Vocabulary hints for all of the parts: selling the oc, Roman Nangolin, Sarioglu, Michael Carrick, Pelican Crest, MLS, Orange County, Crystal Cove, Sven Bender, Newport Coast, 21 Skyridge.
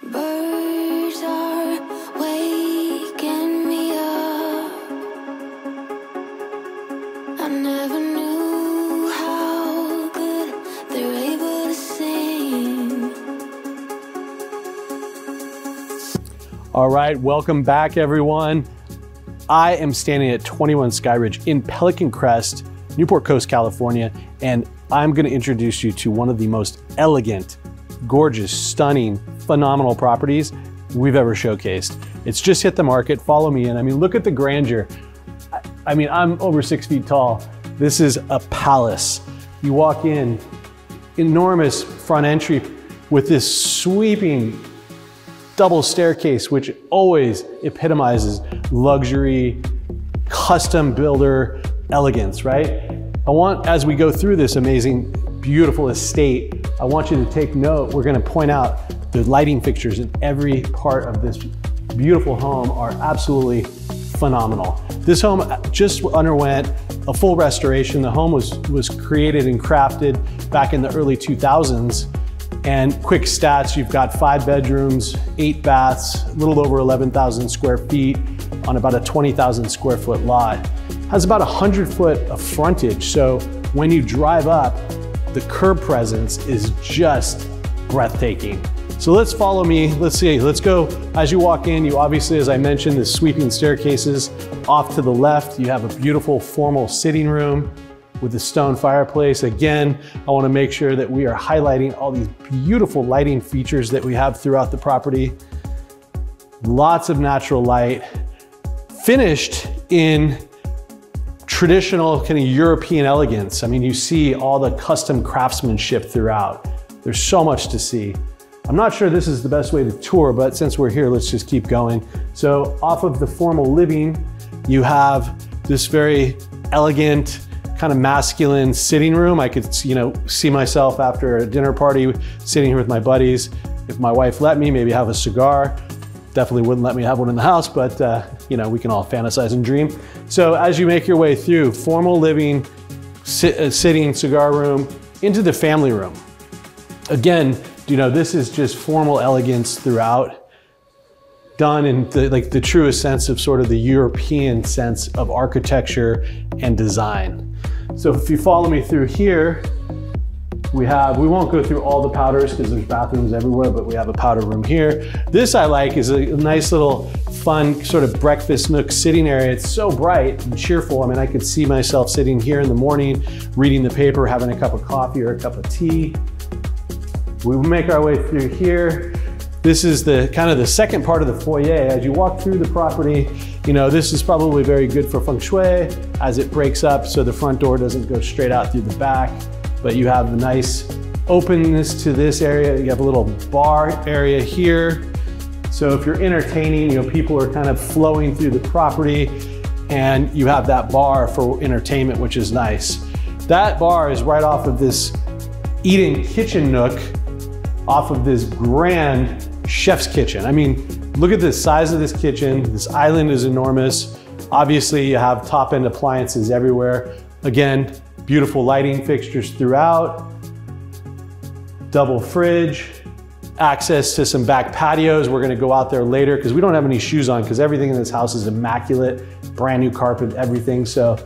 All right, welcome back everyone. I am standing at 21 Skyridge in Pelican Crest, Newport Coast, California, and I'm gonna introduce you to one of the most elegant, gorgeous, stunning, phenomenal properties we've ever showcased. It's just hit the market, follow me in. I mean, look at the grandeur. I mean, I'm over 6 feet tall. This is a palace. You walk in, enormous front entry with this sweeping double staircase, which always epitomizes luxury, custom builder elegance, right? I want, as we go through this amazing, beautiful estate, I want you to take note. We're gonna point out the lighting fixtures in every part of this beautiful home are absolutely phenomenal. This home just underwent a full restoration. The home was created and crafted back in the early 2000s. And quick stats, you've got 5 bedrooms, 8 baths, a little over 11,000 square feet on about a 20,000 square foot lot. Has about 100 foot of frontage, so when you drive up, the curb presence is just breathtaking. So let's follow me, let's go. As you walk in, you obviously, as I mentioned, the sweeping staircases. Off to the left, you have a beautiful formal sitting room with the stone fireplace. Again, I wanna make sure that we are highlighting all these beautiful lighting features that we have throughout the property. Lots of natural light, finished in traditional kind of European elegance. I mean, you see all the custom craftsmanship throughout. There's so much to see. I'm not sure this is the best way to tour, but since we're here, let's just keep going. So off of the formal living, you have this very elegant, kind of masculine sitting room. I could, you know, see myself after a dinner party sitting here with my buddies. If my wife let me, maybe have a cigar. Definitely wouldn't let me have one in the house, but you know, we can all fantasize and dream. So as you make your way through, formal living, sitting, cigar room, into the family room. Again, you know, this is just formal elegance throughout, done in the truest sense of sort of the European sense of architecture and design. So if you follow me through here, we won't go through all the powders because there's bathrooms everywhere, but we have a powder room here. This I like is a nice little fun sort of breakfast nook sitting area. It's so bright and cheerful. I mean, I could see myself sitting here in the morning, reading the paper, having a cup of coffee or a cup of tea. We make our way through here. This is the kind of the second part of the foyer. As you walk through the property, you know, this is probably very good for feng shui as it breaks up so the front door doesn't go straight out through the back, but you have a nice openness to this area. You have a little bar area here. So if you're entertaining, you know, people are kind of flowing through the property and you have that bar for entertainment, which is nice. That bar is right off of this eat-in kitchen nook, off of this grand chef's kitchen. I mean, look at the size of this kitchen. This island is enormous. Obviously, you have top-end appliances everywhere. Again, beautiful lighting fixtures throughout. Double fridge, access to some back patios. We're gonna go out there later because we don't have any shoes on because everything in this house is immaculate, brand new carpet, everything. So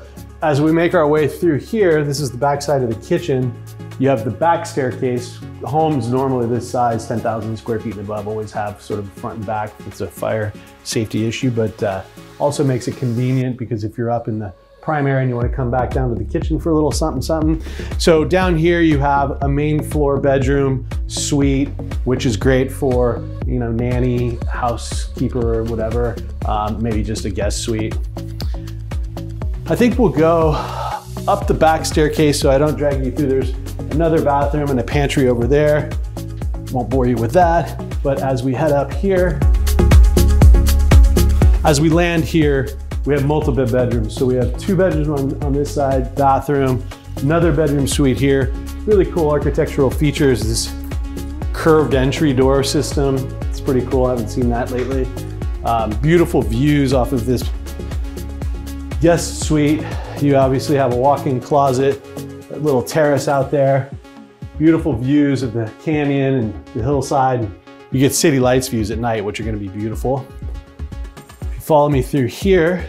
as we make our way through here, this is the back side of the kitchen. You have the back staircase. Homes normally this size, 10,000 square feet and above, always have sort of front and back. It's a fire safety issue, but also makes it convenient because if you're up in the primary and you want to come back down to the kitchen for a little something, something. So down here you have a main floor bedroom suite, which is great for, you know, nanny, housekeeper, or whatever, maybe just a guest suite. I think we'll go up the back staircase so I don't drag you through. There's another bathroom and a pantry over there. Won't bore you with that. But as we head up here, as we land here, we have multiple bedrooms. So we have 2 bedrooms on this side, bathroom, another bedroom suite here. Really cool architectural features, this curved entry door system. It's pretty cool, I haven't seen that lately. Beautiful views off of this guest suite. You obviously have a walk-in closet, a little terrace out there, beautiful views of the canyon and the hillside, You get city lights views at night, which are gonna be beautiful. If you follow me through here,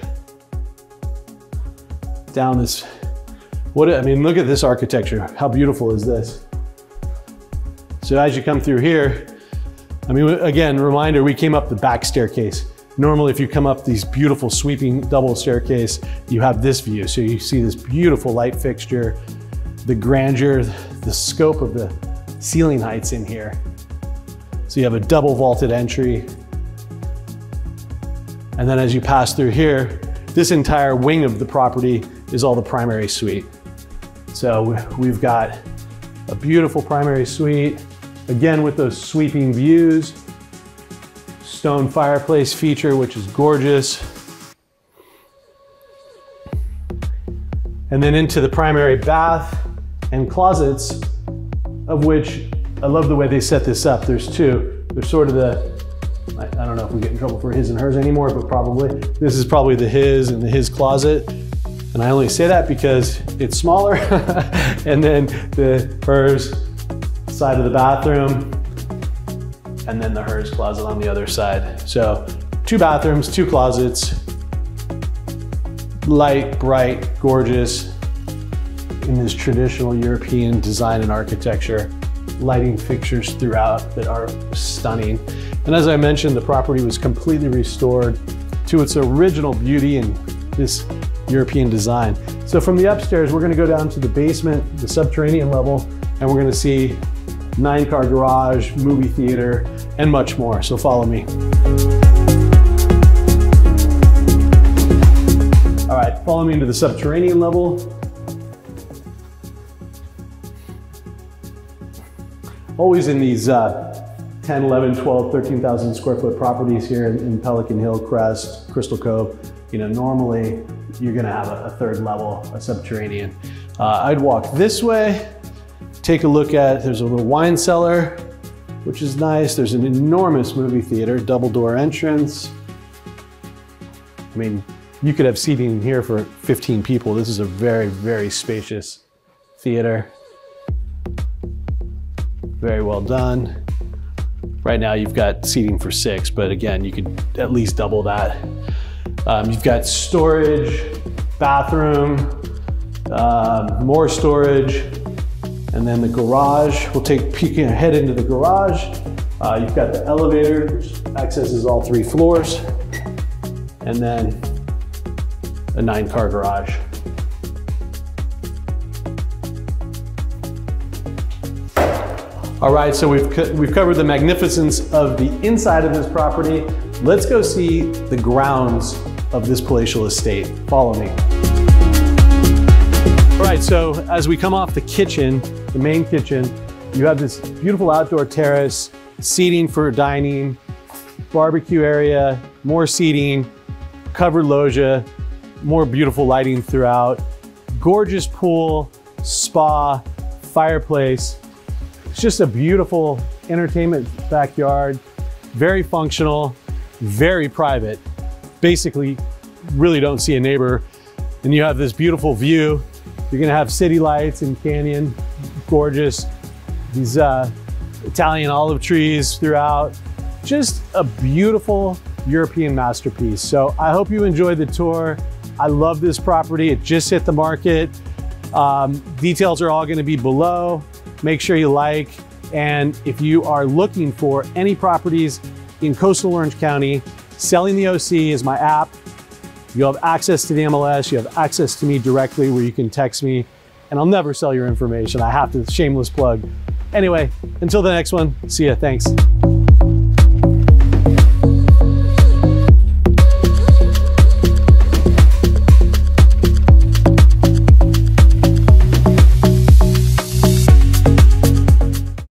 down this, I mean, look at this architecture. How beautiful is this? So as you come through here, I mean, again, reminder, we came up the back staircase. Normally, if you come up these beautiful sweeping double staircase, you have this view. So you see this beautiful light fixture, the grandeur, the scope of the ceiling heights in here. So you have a double vaulted entry. And then as you pass through here, this entire wing of the property is all the primary suite. So we've got a beautiful primary suite, again with those sweeping views, stone fireplace feature, which is gorgeous. And then into the primary bath and closets, of which I love the way they set this up. There's two. There's sort of the, I don't know if we get in trouble for his and hers anymore, but probably. This is probably the his and the his closet. And I only say that because it's smaller. And then the hers side of the bathroom. And then the hers closet on the other side. So two bathrooms, two closets. Light, bright, gorgeous. In this traditional European design and architecture. Lighting fixtures throughout that are stunning. And as I mentioned, the property was completely restored to its original beauty and this European design. So from the upstairs, we're gonna go down to the basement, the subterranean level, and we're gonna see 9-car garage, movie theater, and much more. So follow me. All right, follow me into the subterranean level. Always in these 10, 11, 12, 13,000 square foot properties here in Pelican Hill, Crest, Crystal Cove, you know, normally you're gonna have a third level, a subterranean. I'd walk this way, take a look at, there's a little wine cellar, which is nice. There's an enormous movie theater, double door entrance. I mean, you could have seating here for 15 people. This is a very, very spacious theater. Very well done. Right now you've got seating for 6, but again, you could at least double that. You've got storage, bathroom, more storage, and then the garage. We'll take a peek ahead into the garage. You've got the elevator, which accesses all 3 floors, and then a 9-car garage. All right, so we've covered the magnificence of the inside of this property. Let's go see the grounds of this palatial estate. Follow me. All right, so as we come off the kitchen, the main kitchen, you have this beautiful outdoor terrace, seating for dining, barbecue area, more seating, covered loggia, more beautiful lighting throughout, gorgeous pool, spa, fireplace. It's just a beautiful entertainment backyard, very functional, very private. Basically, really don't see a neighbor. And you have this beautiful view. You're gonna have city lights and canyon, gorgeous. These Italian olive trees throughout. Just a beautiful European masterpiece. So I hope you enjoyed the tour. I love this property. It just hit the market. Details are all gonna be below. Make sure you like, and if you are looking for any properties in coastal Orange County, Selling the OC is my app. You'll have access to the MLS, you have access to me directly where you can text me, and I'll never sell your information. I have to, shameless plug. Anyway, until the next one, see ya, thanks.